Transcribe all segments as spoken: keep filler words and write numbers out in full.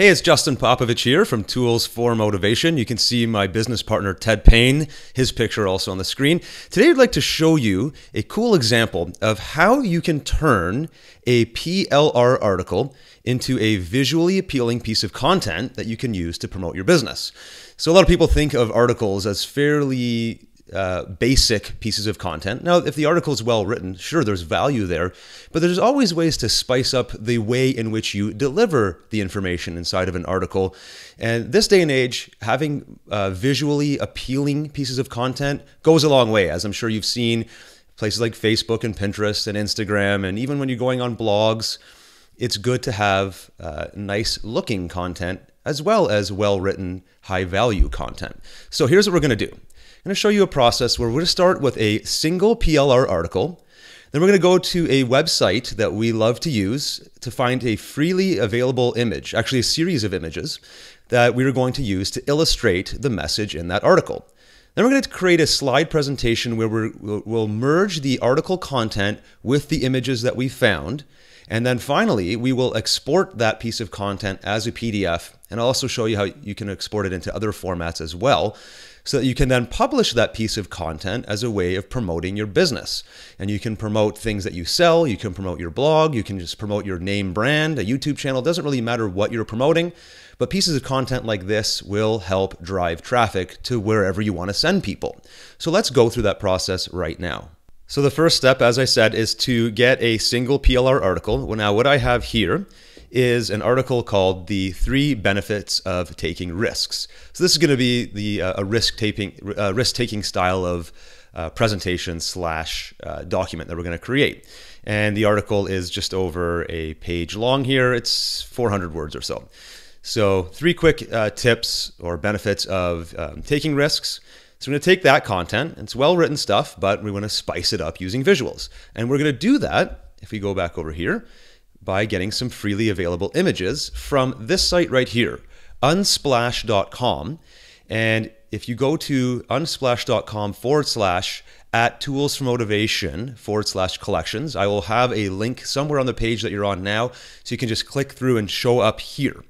Hey, it's Justin Popovic here from Tools for Motivation. You can see my business partner, Ted Payne, his picture also on the screen. Today, I'd like to show you a cool example of how you can turn a P L R article into a visually appealing piece of content that you can use to promote your business. So a lot of people think of articles as fairly Uh, basic pieces of content. Now, if the article is well written, sure, there's value there, but there's always ways to spice up the way in which you deliver the information inside of an article. And this day and age, having uh, visually appealing pieces of content goes a long way, as I'm sure you've seen places like Facebook and Pinterest and Instagram, and even when you're going on blogs, it's good to have uh, nice looking content as well as well-written, high-value content. So here's what we're going to do. I'm going to show you a process where we're going to start with a single P L R article. Then we're going to go to a website that we love to use to find a freely available image, actually a series of images that we are going to use to illustrate the message in that article. Then we're going to create a slide presentation where we're, we'll merge the article content with the images that we found. And then finally, we will export that piece of content as a P D F. And I'll also show you how you can export it into other formats as well, so that you can then publish that piece of content as a way of promoting your business. And you can promote things that you sell, you can promote your blog, you can just promote your name brand, a YouTube channel, it doesn't really matter what you're promoting, but pieces of content like this will help drive traffic to wherever you want to send people. So let's go through that process right now. So the first step, as I said, is to get a single P L R article. Well, now what I have here is an article called The Three Benefits of Taking Risks. So this is going to be the uh, a risk-taking, uh, risk-taking style of uh, presentation slash uh, document that we're going to create. And the article is just over a page long here. It's four hundred words or so. So three quick uh, tips or benefits of um, taking risks. So we're going to take that content. It's well-written stuff, but we want to spice it up using visuals. And we're going to do that, if we go back over here, by getting some freely available images from this site right here, unsplash dot com. And if you go to unsplash dot com forward slash at tools for motivation forward slash collections, I will have a link somewhere on the page that you're on now, so you can just click through and show up here.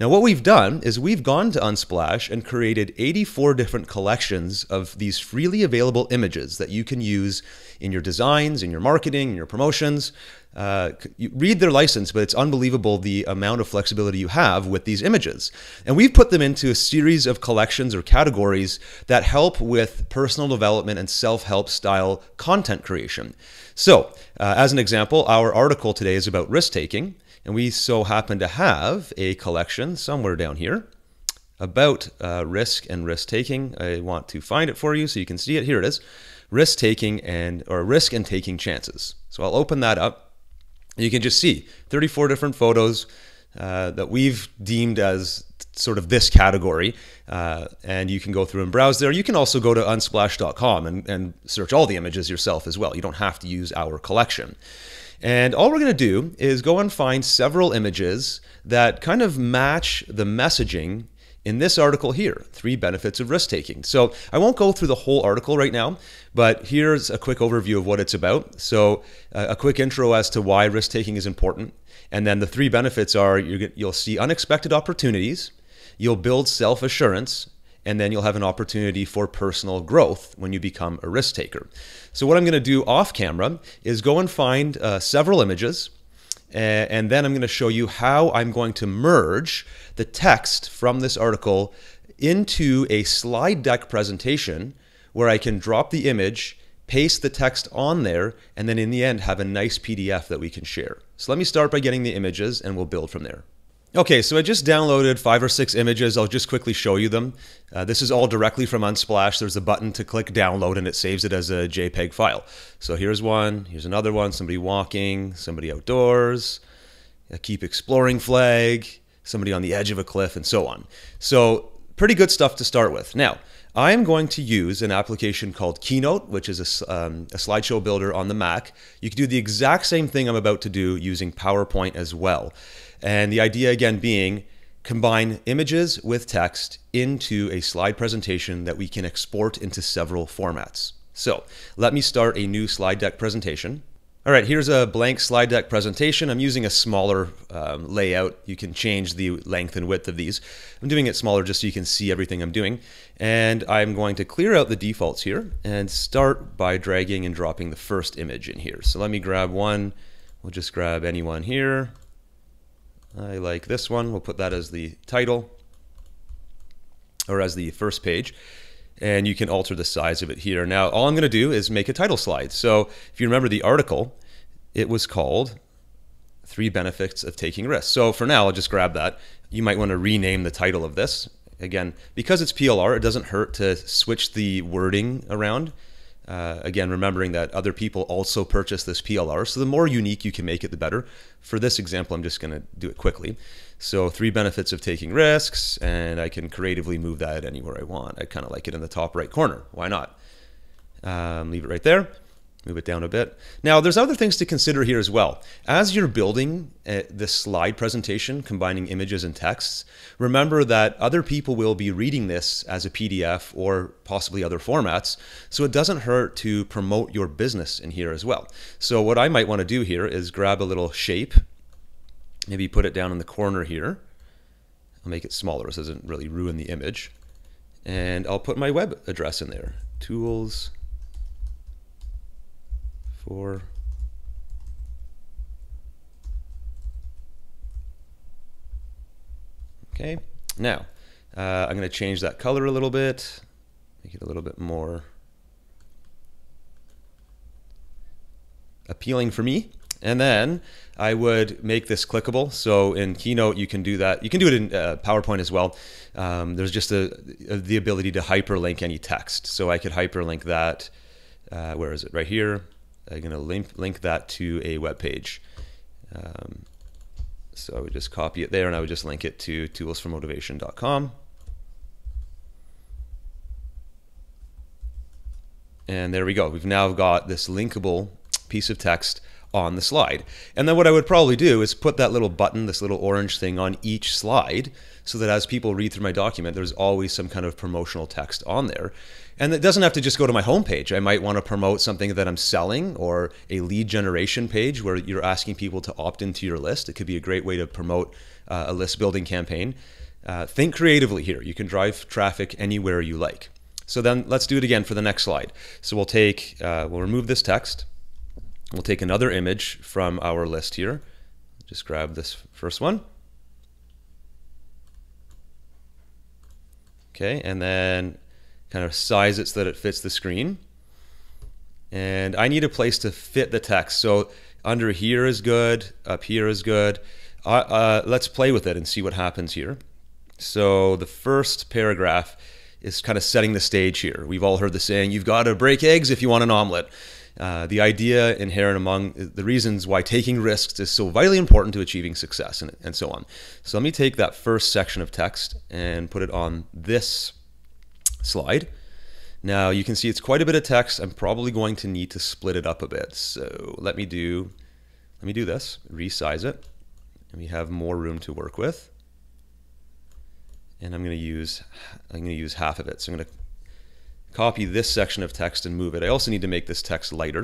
Now what we've done is we've gone to Unsplash and created eighty-four different collections of these freely available images that you can use in your designs, in your marketing, in your promotions. Uh, you read their license, but it's unbelievable the amount of flexibility you have with these images. And we've put them into a series of collections or categories that help with personal development and self-help style content creation. So uh, as an example, our article today is about risk-taking. And we so happen to have a collection somewhere down here about uh, risk and risk-taking. I want to find it for you so you can see it. Here it is, risk-taking and or risk and taking chances. So I'll open that up. You can just see thirty-four different photos uh, that we've deemed as sort of this category. Uh, and you can go through and browse there. You can also go to unsplash dot com and, and search all the images yourself as well. You don't have to use our collection. And all we're going to do is go and find several images that kind of match the messaging in this article here, Three Benefits of Risk-Taking. So I won't go through the whole article right now, but here's a quick overview of what it's about. So uh, a quick intro as to why risk-taking is important. And then the three benefits are you're, you'll see unexpected opportunities, you'll build self-assurance, and then you'll have an opportunity for personal growth when you become a risk taker. So what I'm gonna do off camera is go and find uh, several images, and then I'm gonna show you how I'm going to merge the text from this article into a slide deck presentation where I can drop the image, paste the text on there, and then in the end have a nice P D F that we can share. So let me start by getting the images and we'll build from there. Okay, so I just downloaded five or six images. I'll just quickly show you them. Uh, this is all directly from Unsplash. There's a button to click download and it saves it as a JPEG file. So here's one, here's another one, somebody walking, somebody outdoors, a keep exploring flag, somebody on the edge of a cliff, and so on. So pretty good stuff to start with. Now, I am going to use an application called Keynote, which is a, um, a slideshow builder on the Mac. You can do the exact same thing I'm about to do using PowerPoint as well. And the idea again being, combine images with text into a slide presentation that we can export into several formats. So let me start a new slide deck presentation. All right, here's a blank slide deck presentation. I'm using a smaller um, layout. You can change the length and width of these. I'm doing it smaller just so you can see everything I'm doing. And I'm going to clear out the defaults here and start by dragging and dropping the first image in here. So let me grab one. We'll just grab anyone here. I like this one. We'll put that as the title or as the first page. And you can alter the size of it here. Now, all I'm going to do is make a title slide. So if you remember the article, it was called Three Benefits of Taking Risks. So for now, I'll just grab that. You might want to rename the title of this. Again, because it's P L R, it doesn't hurt to switch the wording around. Uh, again, remembering that other people also purchase this P L R. So the more unique you can make it, the better. For this example, I'm just going to do it quickly. So three benefits of taking risks, and I can creatively move that anywhere I want. I kind of like it in the top right corner. Why not? Um, leave it right there. Move it down a bit. Now, there's other things to consider here as well. As you're building uh, this slide presentation, combining images and texts, remember that other people will be reading this as a P D F or possibly other formats, so it doesn't hurt to promote your business in here as well. So what I might want to do here is grab a little shape, maybe put it down in the corner here. I'll make it smaller so it doesn't really ruin the image. And I'll put my web address in there, tools for okay. Now, uh, I'm going to change that color a little bit, make it a little bit more appealing for me. And then I would make this clickable. So in Keynote, you can do that. You can do it in uh, PowerPoint as well. Um, there's just a, a, the ability to hyperlink any text. So I could hyperlink that. Uh, where is it? Right here. I'm going to link, link that to a web page. Um, so I would just copy it there, and I would just link it to tools for motivation dot com. And there we go. We've now got this linkable piece of text on the slide. And then what I would probably do is put that little button, this little orange thing, on each slide so that as people read through my document, there's always some kind of promotional text on there. And it doesn't have to just go to my homepage. I might want to promote something that I'm selling or a lead generation page where you're asking people to opt into your list. It could be a great way to promote uh, a list building campaign. Uh, think creatively here. You can drive traffic anywhere you like. So then let's do it again for the next slide. So we'll take, uh, we'll remove this text. We'll take another image from our list here. Just grab this first one. Okay, and then kind of size it so that it fits the screen. And I need a place to fit the text. So under here is good, up here is good. Uh, uh, let's play with it and see what happens here. So the first paragraph is kind of setting the stage here. We've all heard the saying, you've got to break eggs if you want an omelet. Uh, the idea inherent among the reasons why taking risks is so vitally important to achieving success, and, and so on. So let me take that first section of text and put it on this slide. Now you can see it's quite a bit of text. I'm probably going to need to split it up a bit. So let me do, let me do this, resize it, and we have more room to work with. And I'm going to use, I'm going to use half of it. So I'm going to copy this section of text and move it. I also need to make this text lighter.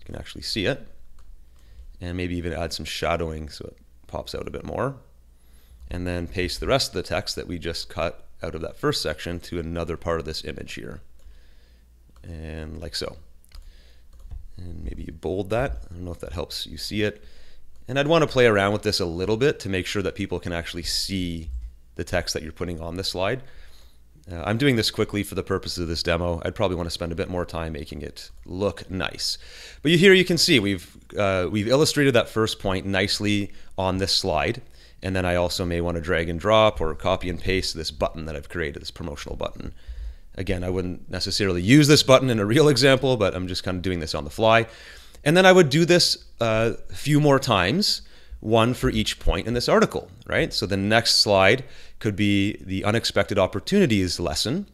You can actually see it. And maybe even add some shadowing so it pops out a bit more. And then paste the rest of the text that we just cut out of that first section to another part of this image here. And like so. And maybe you bold that. I don't know if that helps you see it. And I'd want to play around with this a little bit to make sure that people can actually see the text that you're putting on this slide. Uh, I'm doing this quickly for the purposes of this demo. I'd probably want to spend a bit more time making it look nice. But you, here you can see we've, uh, we've illustrated that first point nicely on this slide. And then I also may want to drag and drop or copy and paste this button that I've created, this promotional button. Again, I wouldn't necessarily use this button in a real example, but I'm just kind of doing this on the fly. And then I would do this a uh, few more times, one for each point in this article, right? So the next slide could be the unexpected opportunities lesson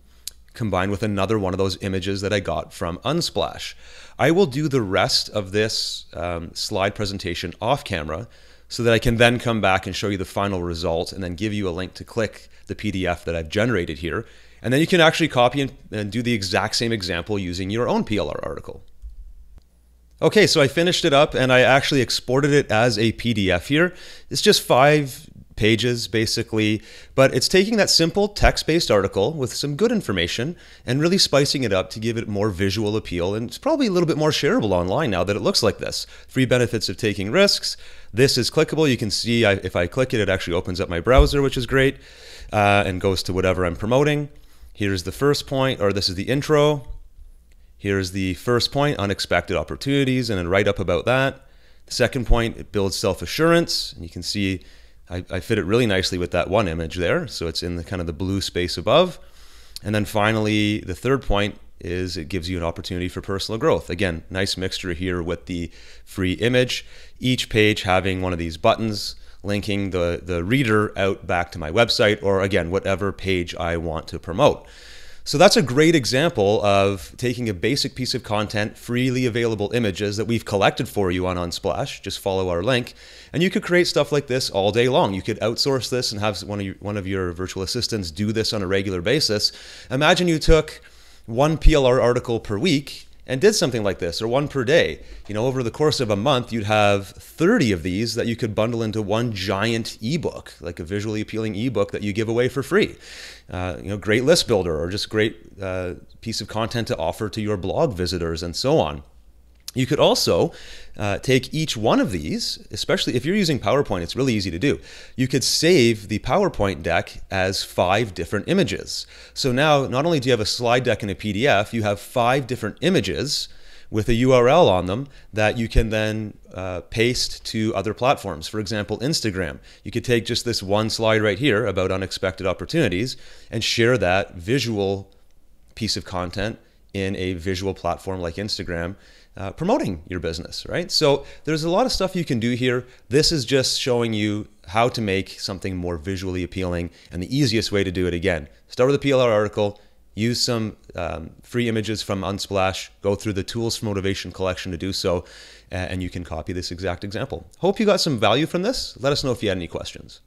combined with another one of those images that I got from Unsplash. I will do the rest of this um, slide presentation off camera so that I can then come back and show you the final result and then give you a link to click the P D F that I've generated here. And then you can actually copy and, and do the exact same example using your own P L R article. Okay, so I finished it up and I actually exported it as a P D F here. It's just five pages basically, but it's taking that simple text-based article with some good information and really spicing it up to give it more visual appeal, and it's probably a little bit more shareable online now that it looks like this. Three benefits of taking risks. This is clickable. You can see I, if I click it, it actually opens up my browser, which is great, uh, and goes to whatever I'm promoting. Here's the first point, or this is the intro. Here's the first point, unexpected opportunities, and then write up about that. The second point, it builds self-assurance, and you can see I, I fit it really nicely with that one image there, so it's in the kind of the blue space above. And then finally, the third point is it gives you an opportunity for personal growth. Again, nice mixture here with the free image, each page having one of these buttons linking the, the reader out back to my website, or again, whatever page I want to promote. So that's a great example of taking a basic piece of content, freely available images that we've collected for you on Unsplash. Just follow our link, and you could create stuff like this all day long. You could outsource this and have one of your, one of your virtual assistants do this on a regular basis. Imagine you took one P L R article per week and did something like this, or one per day. You know, over the course of a month, you'd have thirty of these that you could bundle into one giant ebook, like a visually appealing ebook that you give away for free. Uh, you know, great list builder, or just great uh, piece of content to offer to your blog visitors and so on. You could also uh, take each one of these, especially if you're using PowerPoint, it's really easy to do. You could save the PowerPoint deck as five different images. So now not only do you have a slide deck and a P D F, you have five different images with a U R L on them that you can then uh, paste to other platforms. For example, Instagram. You could take just this one slide right here about unexpected opportunities and share that visual piece of content in a visual platform like Instagram, uh, promoting your business, right? So there's a lot of stuff you can do here. This is just showing you how to make something more visually appealing, and the easiest way to do it, again, start with a P L R article, use some um, free images from Unsplash, go through the Tools for Motivation collection to do so, and you can copy this exact example. Hope you got some value from this. Let us know if you had any questions.